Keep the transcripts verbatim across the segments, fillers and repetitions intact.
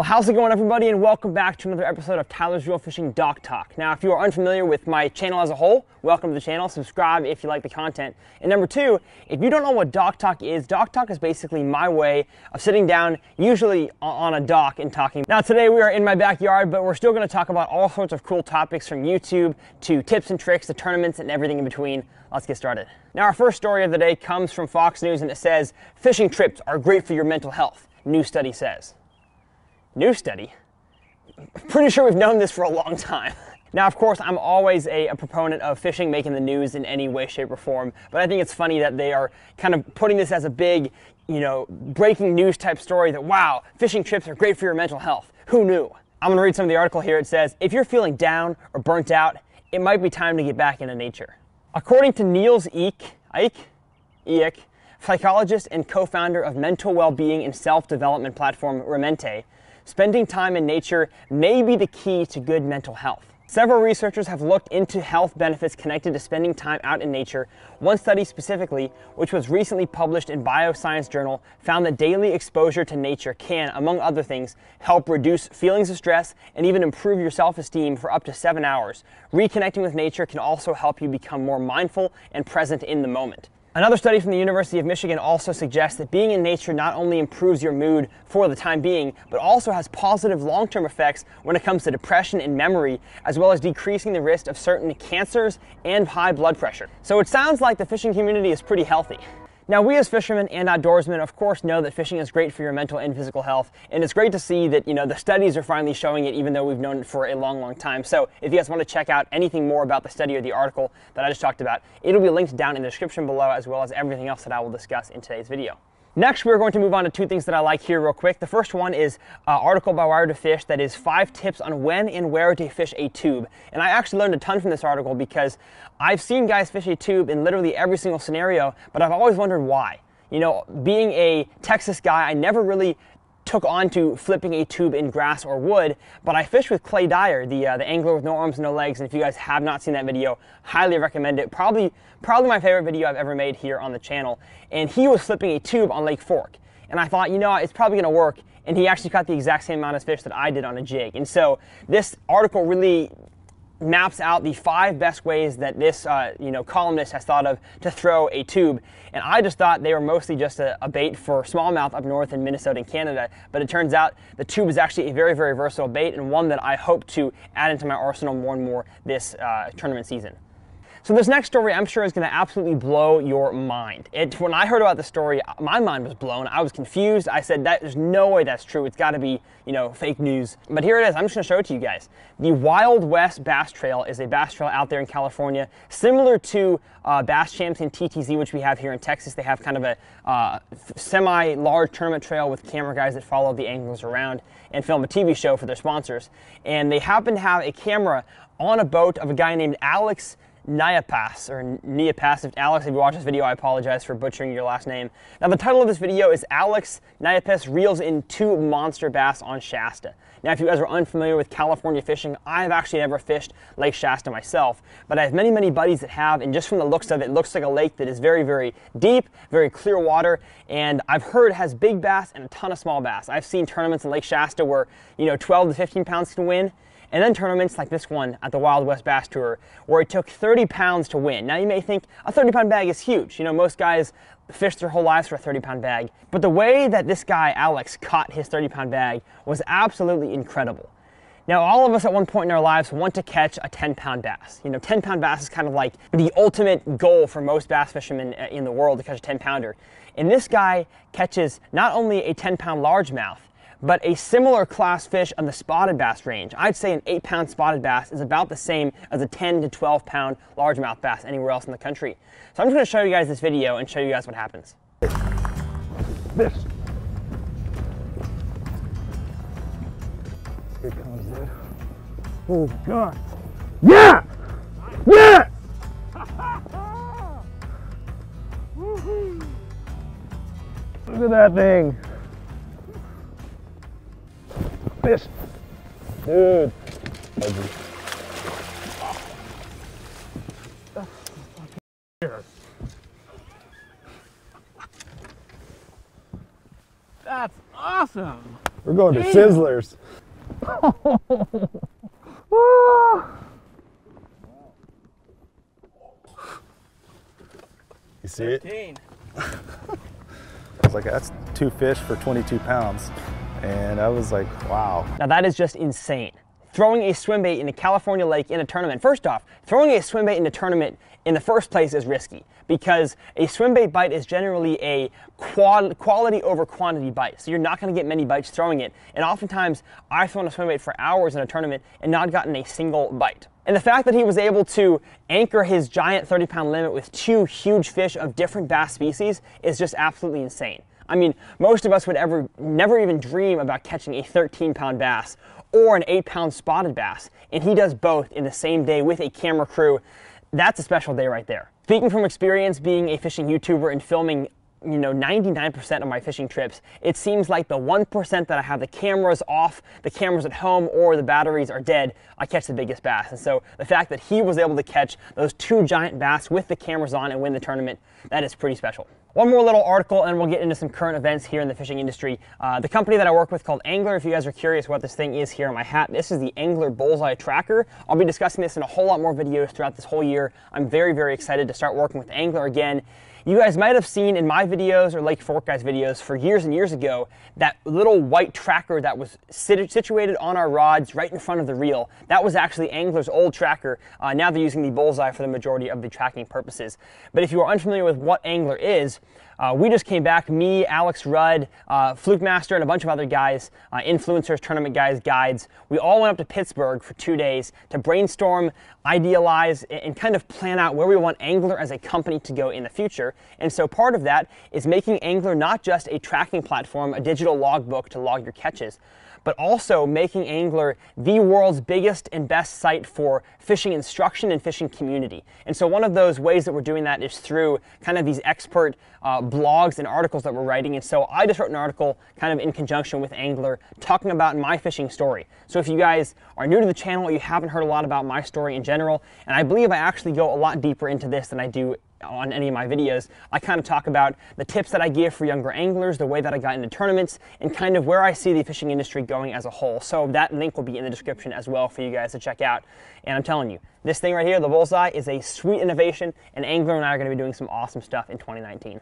Well, how's it going, everybody, and welcome back to another episode of Tyler's Reel Fishing Dock Talk. Now, if you are unfamiliar with my channel as a whole, welcome to the channel. Subscribe if you like the content. And number two, if you don't know what Dock Talk is, Dock Talk is basically my way of sitting down, usually on a dock, and talking. Now, today we are in my backyard, but we're still going to talk about all sorts of cool topics, from YouTube to tips and tricks to tournaments and everything in between. Let's get started. Now, our first story of the day comes from Fox News, and it says, "Fishing trips are great for your mental health," new study says. New study? Pretty sure we've known this for a long time. Now, of course, I'm always a, a proponent of fishing making the news in any way, shape, or form, but I think it's funny that they are kind of putting this as a big, you know, breaking news type story that, wow, fishing trips are great for your mental health. Who knew? I'm gonna read some of the article here. It says, "If you're feeling down or burnt out, it might be time to get back into nature." According to Niels Eek, Eek? Eek, psychologist and co-founder of mental well-being and self-development platform Remente, spending time in nature may be the key to good mental health. Several researchers have looked into health benefits connected to spending time out in nature. One study specifically, which was recently published in Bioscience Journal, found that daily exposure to nature can, among other things, help reduce feelings of stress and even improve your self-esteem for up to seven hours. Reconnecting with nature can also help you become more mindful and present in the moment. Another study from the University of Michigan also suggests that being in nature not only improves your mood for the time being, but also has positive long-term effects when it comes to depression and memory, as well as decreasing the risk of certain cancers and high blood pressure. So it sounds like the fishing community is pretty healthy. Now, we as fishermen and outdoorsmen, of course, know that fishing is great for your mental and physical health, and it's great to see that, you know, the studies are finally showing it, even though we've known it for a long, long time. So if you guys want to check out anything more about the study or the article that I just talked about, it'll be linked down in the description below, as well as everything else that I will discuss in today's video. Next, we're going to move on to two things that I like here real quick. The first one is an article by Wire to Fish that is five tips on when and where to fish a tube. And I actually learned a ton from this article, because I've seen guys fish a tube in literally every single scenario, but I've always wondered why. You know, being a Texas guy, I never really took on to flipping a tube in grass or wood, but I fished with Clay Dyer, the, uh, the angler with no arms and no legs, and if you guys have not seen that video, highly recommend it. Probably, probably my favorite video I've ever made here on the channel, and he was flipping a tube on Lake Fork, and I thought, you know, it's probably gonna work, and he actually caught the exact same amount of fish that I did on a jig. And so this article really maps out the five best ways that this uh, you know, columnist has thought of to throw a tube. And I just thought they were mostly just a, a bait for smallmouth up north in Minnesota and Canada, but it turns out the tube is actually a very, very versatile bait, and one that I hope to add into my arsenal more and more this uh, tournament season. So this next story, I'm sure, is going to absolutely blow your mind. It, when I heard about the story, my mind was blown. I was confused. I said, that there's no way that's true. It's got to be, you know, fake news. But here it is. I'm just going to show it to you guys. The Wild West Bass Trail is a bass trail out there in California, similar to uh, Bass Champs and T T Z, which we have here in Texas. They have kind of a uh, semi-large tournament trail with camera guys that follow the anglers around and film a T V show for their sponsors. And they happen to have a camera on a boat of a guy named Alex Niapass, or Niapass. If Alex, if you watch this video, I apologize for butchering your last name. Now, the title of this video is Alex Niapass Reels in Two Monster Bass on Shasta. Now, if you guys are unfamiliar with California fishing, I've actually never fished Lake Shasta myself, but I have many, many buddies that have, and just from the looks of it, it looks like a lake that is very, very deep, very clear water, and I've heard has big bass and a ton of small bass. I've seen tournaments in Lake Shasta where, you know, twelve to fifteen pounds can win, and then tournaments like this one at the Wild West Bass Tour, where it took thirty pounds to win. Now, you may think a thirty pound bag is huge. You know, most guys fish their whole lives for a thirty pound bag. But the way that this guy, Alex, caught his thirty pound bag was absolutely incredible. Now, all of us at one point in our lives want to catch a ten pound bass. You know, ten pound bass is kind of like the ultimate goal for most bass fishermen in the world, to catch a ten pounder. And this guy catches not only a ten pound largemouth, but a similar class fish on the spotted bass range. I'd say an eight pound spotted bass is about the same as a ten to twelve pound largemouth bass anywhere else in the country. So I'm just gonna show you guys this video and show you guys what happens. This. Here comes this. Oh God. Yeah! Yeah! Look at that thing. Fish. Dude. That's awesome. We're going to Sizzlers. You see it? I was like, that's two fish for twenty-two pounds. And I was like, wow. Now that is just insane. Throwing a swimbait in a California lake in a tournament. First off, throwing a swimbait in a tournament in the first place is risky because a swimbait bite is generally a qual quality over quantity bite. So you're not gonna get many bites throwing it. And oftentimes, I've thrown a swimbait for hours in a tournament and not gotten a single bite. And the fact that he was able to anchor his giant thirty pound limit with two huge fish of different bass species is just absolutely insane. I mean, most of us would ever never even dream about catching a thirteen pound bass or an eight pound spotted bass, and he does both in the same day with a camera crew. That's a special day right there. Speaking from experience, being a fishing YouTuber and filming, you know, ninety-nine percent of my fishing trips, it seems like the one percent that I have the cameras off, the cameras at home, or the batteries are dead, I catch the biggest bass. And so the fact that he was able to catch those two giant bass with the cameras on and win the tournament, that is pretty special. One more little article and we'll get into some current events here in the fishing industry. Uh, the company that I work with called Angler, if you guys are curious what this thing is here on my hat, this is the Angler Bullseye Tracker. I'll be discussing this in a whole lot more videos throughout this whole year. I'm very, very excited to start working with Angler again. You guys might have seen in my videos or Lake Fork guys videos for years and years ago, that little white tracker that was sit situated on our rods right in front of the reel. That was actually Angler's old tracker. Uh, now they're using the Bullseye for the majority of the tracking purposes. But if you are unfamiliar with what Angler is, Uh, we just came back, me, Alex Rudd, uh, Flukemaster, and a bunch of other guys, uh, influencers, tournament guys, guides. We all went up to Pittsburgh for two days to brainstorm, idealize, and kind of plan out where we want Angler as a company to go in the future. And so part of that is making Angler not just a tracking platform, a digital logbook to log your catches, but also making Angler the world's biggest and best site for fishing instruction and fishing community. And so one of those ways that we're doing that is through kind of these expert uh, blogs and articles that we're writing. And so I just wrote an article kind of in conjunction with Angler talking about my fishing story. So if you guys are new to the channel or you haven't heard a lot about my story in general, and I believe I actually go a lot deeper into this than I do on any of my videos, I kind of talk about the tips that I give for younger anglers, the way that I got into tournaments, and kind of where I see the fishing industry going as a whole. So that link will be in the description as well for you guys to check out. And I'm telling you, this thing right here, the Bullseye, is a sweet innovation, and Angler and I are going to be doing some awesome stuff in twenty nineteen.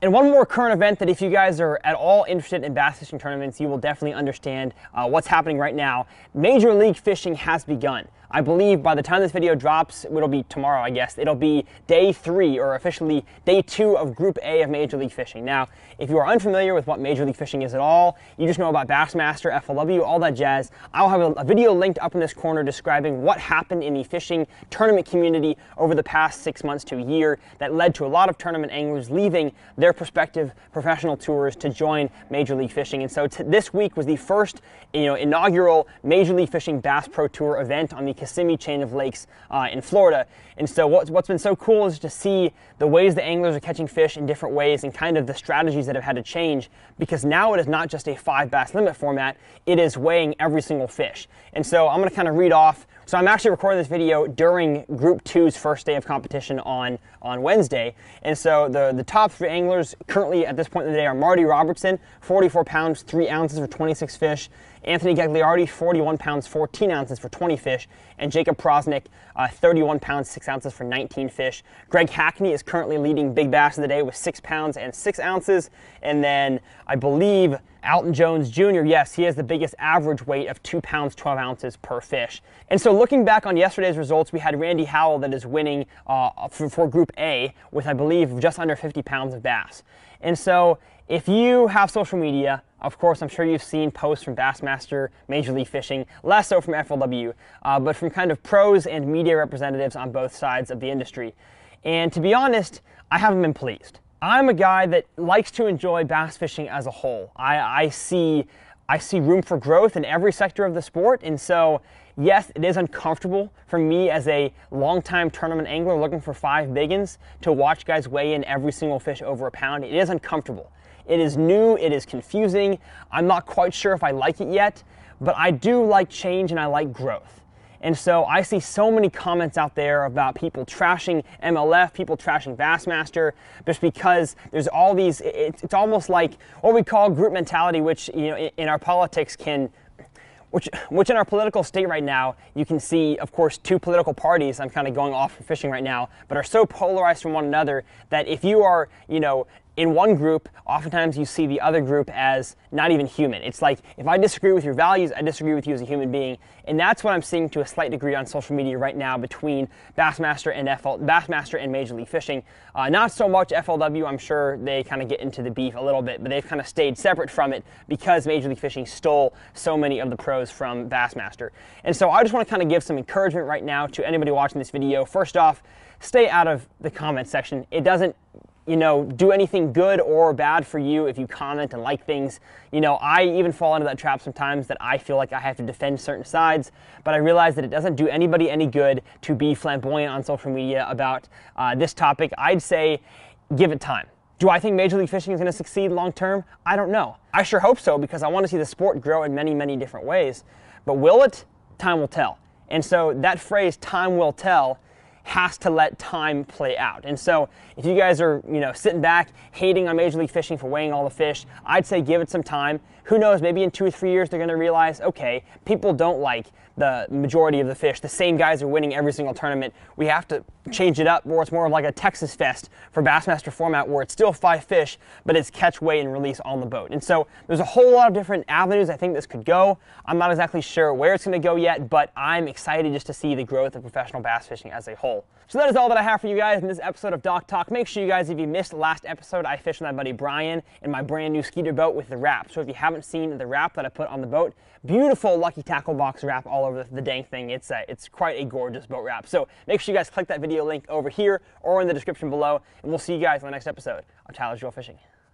And one more current event that if you guys are at all interested in bass fishing tournaments, you will definitely understand uh, what's happening right now. Major League Fishing has begun. I believe by the time this video drops, it'll be tomorrow, I guess. It'll be day three, or officially day two of Group A of Major League Fishing. Now, if you are unfamiliar with what Major League Fishing is at all, you just know about Bassmaster, F L W, all that jazz, I'll have a video linked up in this corner describing what happened in the fishing tournament community over the past six months to a year that led to a lot of tournament anglers leaving their prospective professional tours to join Major League Fishing. And so this week was the first, you know, inaugural Major League Fishing Bass Pro Tour event on the Kissimmee chain of lakes uh, in Florida. And so what's, what's been so cool is to see the ways the anglers are catching fish in different ways and kind of the strategies that have had to change, because now it is not just a five bass limit format, it is weighing every single fish. And so I'm gonna kind of read off. So I'm actually recording this video during Group two's first day of competition on, on Wednesday. And so the, the top three anglers currently at this point in the day are Marty Robertson, forty-four pounds, three ounces for twenty-six fish, Anthony Gagliardi, forty-one pounds, fourteen ounces for twenty fish, and Jacob Prosnick, uh, thirty-one pounds, six ounces for nineteen fish. Greg Hackney is currently leading Big Bass of the Day with six pounds and six ounces, and then I believe Alton Jones, Junior, yes, he has the biggest average weight of two pounds, twelve ounces per fish. And so looking back on yesterday's results, we had Randy Howell that is winning uh, for, for Group A with, I believe, just under fifty pounds of bass. And so if you have social media, of course, I'm sure you've seen posts from Bassmaster, Major League Fishing, less so from F L W, uh, but from kind of pros and media representatives on both sides of the industry. And to be honest, I haven't been pleased. I'm a guy that likes to enjoy bass fishing as a whole. I, I see I see room for growth in every sector of the sport, and so yes, it is uncomfortable for me as a longtime tournament angler looking for five biggins to watch guys weigh in every single fish over a pound. It is uncomfortable. It is new, it is confusing. I'm not quite sure if I like it yet, but I do like change and I like growth. And so I see so many comments out there about people trashing M L F, people trashing Bassmaster, just because there's all these, it's, it's almost like what we call group mentality, which, you know, in, in our politics can, which, which in our political state right now, you can see, of course, two political parties, I'm kind of going off for fishing right now, but are so polarized from one another that if you are, you know, in one group, oftentimes you see the other group as not even human. It's like, if I disagree with your values, I disagree with you as a human being. And that's what I'm seeing to a slight degree on social media right now between Bassmaster and F L, Bassmaster and Major League Fishing. Uh, not so much F L W, I'm sure they kind of get into the beef a little bit, but they've kind of stayed separate from it because Major League Fishing stole so many of the pros from Bassmaster. And so I just want to kind of give some encouragement right now to anybody watching this video. First off, stay out of the comment section. It doesn't, you know, do anything good or bad for you if you comment and like things. You know, I even fall into that trap sometimes that I feel like I have to defend certain sides, but I realize that it doesn't do anybody any good to be flamboyant on social media about uh, this topic. I'd say give it time. Do I think Major League Fishing is going to succeed long term? I don't know. I sure hope so, because I want to see the sport grow in many, many different ways. But will it? Time will tell. And so that phrase, time will tell, has to let time play out. And so if you guys are, you know, sitting back hating on Major League Fishing for weighing all the fish, I'd say give it some time. Who knows, maybe in two or three years they're gonna realize, okay, people don't like the majority of the fish. The same guys are winning every single tournament. We have to change it up where it's more of like a Texas Fest for Bassmaster format, where it's still five fish, but it's catch, weigh, and release on the boat. And so there's a whole lot of different avenues I think this could go. I'm not exactly sure where it's gonna go yet, but I'm excited just to see the growth of professional bass fishing as a whole. So that is all that I have for you guys in this episode of Dock Talk. Make sure you guys, if you missed the last episode, I fished with my buddy Brian in my brand new Skeeter boat with the wrap. So if you haven't seen the wrap that I put on the boat, beautiful Lucky Tackle Box wrap all over the dang thing. It's a, it's quite a gorgeous boat wrap. So make sure you guys click that video link over here or in the description below, and we'll see you guys in the next episode of Tyler's Reel Fishing.